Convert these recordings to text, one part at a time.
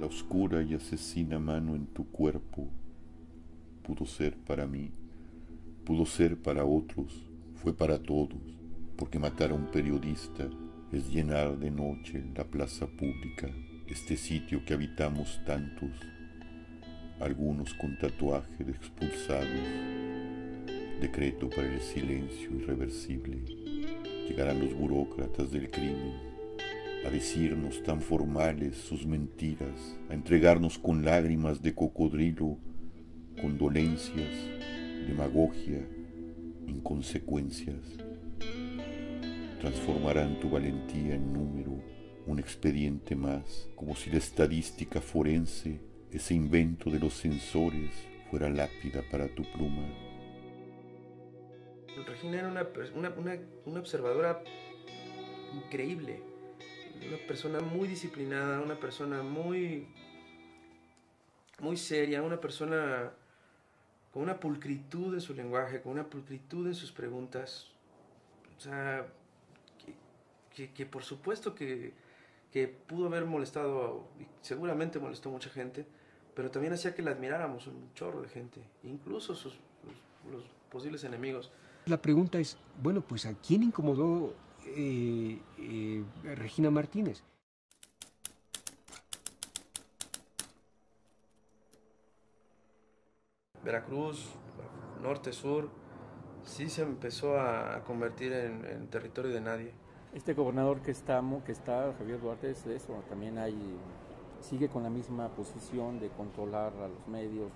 La oscura y asesina mano en tu cuerpo pudo ser para mí, pudo ser para otros, fue para todos, porque matar a un periodista es llenar de noche la plaza pública, este sitio que habitamos tantos, algunos con tatuaje de expulsados. Decreto para el silencio irreversible. Llegarán los burócratas del crimen a decirnos tan formales sus mentiras, a entregarnos con lágrimas de cocodrilo, condolencias, demagogia, inconsecuencias. Transformarán tu valentía en número, un expediente más, como si la estadística forense, ese invento de los censores, fuera lápida para tu pluma. Regina era una observadora increíble, una persona muy disciplinada, una persona muy seria, una persona con una pulcritud en su lenguaje, con una pulcritud en sus preguntas. O sea, que por supuesto que pudo haber molestado, y seguramente molestó a mucha gente, pero también hacía que la admiráramos un chorro de gente, incluso los posibles enemigos. La pregunta es, bueno, pues ¿a quién incomodó Regina Martínez? Veracruz, norte, sur, sí se empezó a convertir en territorio de nadie. Este gobernador que está Javier Duarte, es eso, también sigue con la misma posición de controlar a los medios,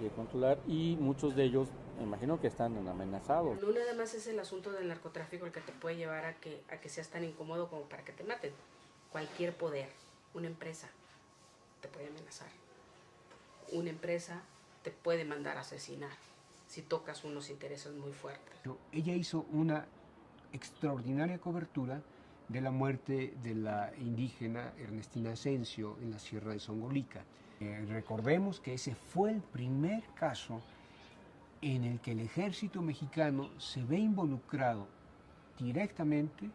de controlar, y muchos de ellos me imagino que están amenazados. No nada más es el asunto del narcotráfico el que te puede llevar a que seas tan incómodo como para que te maten. Cualquier poder, una empresa te puede amenazar, una empresa te puede mandar a asesinar si tocas unos intereses muy fuertes. Ella hizo una extraordinaria cobertura de la muerte de la indígena Ernestina Ascencio en la Sierra de Zongolica. Recordemos que ese fue el primer caso en el que el ejército mexicano se ve involucrado directamente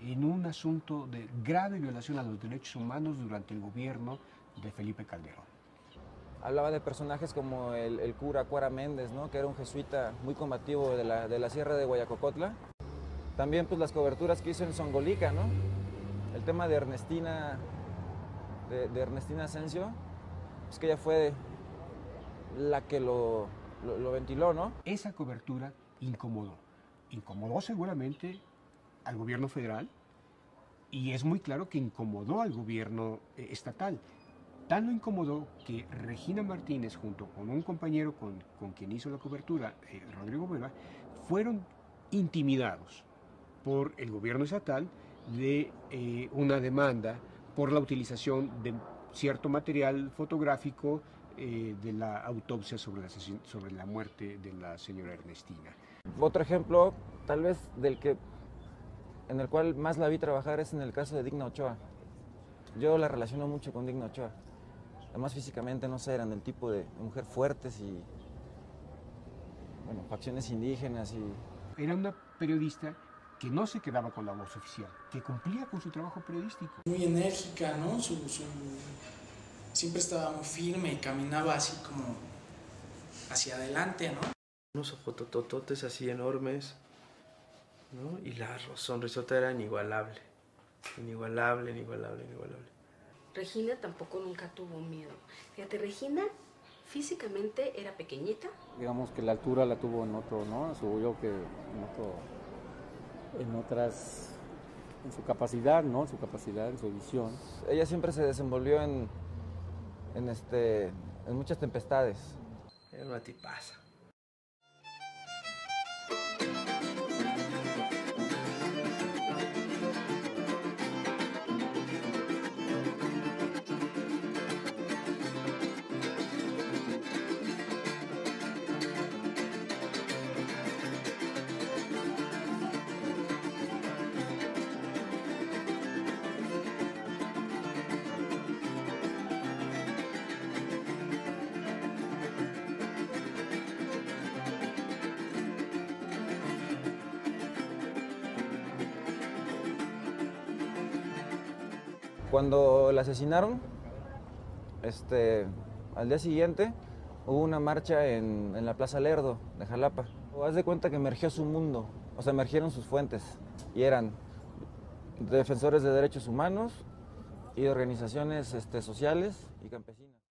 en un asunto de grave violación a los derechos humanos durante el gobierno de Felipe Calderón. Hablaba de personajes como el cura Cuara Méndez, ¿no?, que era un jesuita muy combativo de la Sierra de Guayacocotla. También pues las coberturas que hizo en Zongolica, ¿no?, el tema de Ernestina Ascencio. Es que ella fue la que lo ventiló, ¿no? Esa cobertura incomodó seguramente al gobierno federal, y es muy claro que incomodó al gobierno estatal. Tan lo incomodó que Regina Martínez, junto con un compañero con quien hizo la cobertura, Rodrigo Vera, fueron intimidados por el gobierno estatal de una demanda por la utilización de cierto material fotográfico de la autopsia sobre la muerte de la señora Ernestina. Otro ejemplo, tal vez en el cual más la vi trabajar, es en el caso de Digna Ochoa. Yo la relaciono mucho con Digna Ochoa. Además físicamente, no sé, eran del tipo de mujer fuertes y, bueno, facciones indígenas y... Era una periodista que no se quedaba con la voz oficial, que cumplía con su trabajo periodístico. Muy enérgica, ¿no? Siempre estaba muy firme y caminaba así como hacia adelante, ¿no? Unos ojototototes así enormes, ¿no? Y la sonrisota era inigualable, inigualable, inigualable, inigualable. Regina tampoco nunca tuvo miedo. Fíjate, Regina físicamente era pequeñita. Digamos que la altura la tuvo en otro, ¿no? Subo yo que en otro... en su capacidad, ¿no? En su capacidad, en su visión. Ella siempre se desenvolvió en muchas tempestades. Era una tipaza. Cuando la asesinaron, al día siguiente hubo una marcha en la Plaza Lerdo de Jalapa. Haz de cuenta que emergió su mundo, o sea, emergieron sus fuentes, y eran defensores de derechos humanos y organizaciones sociales y campesinas.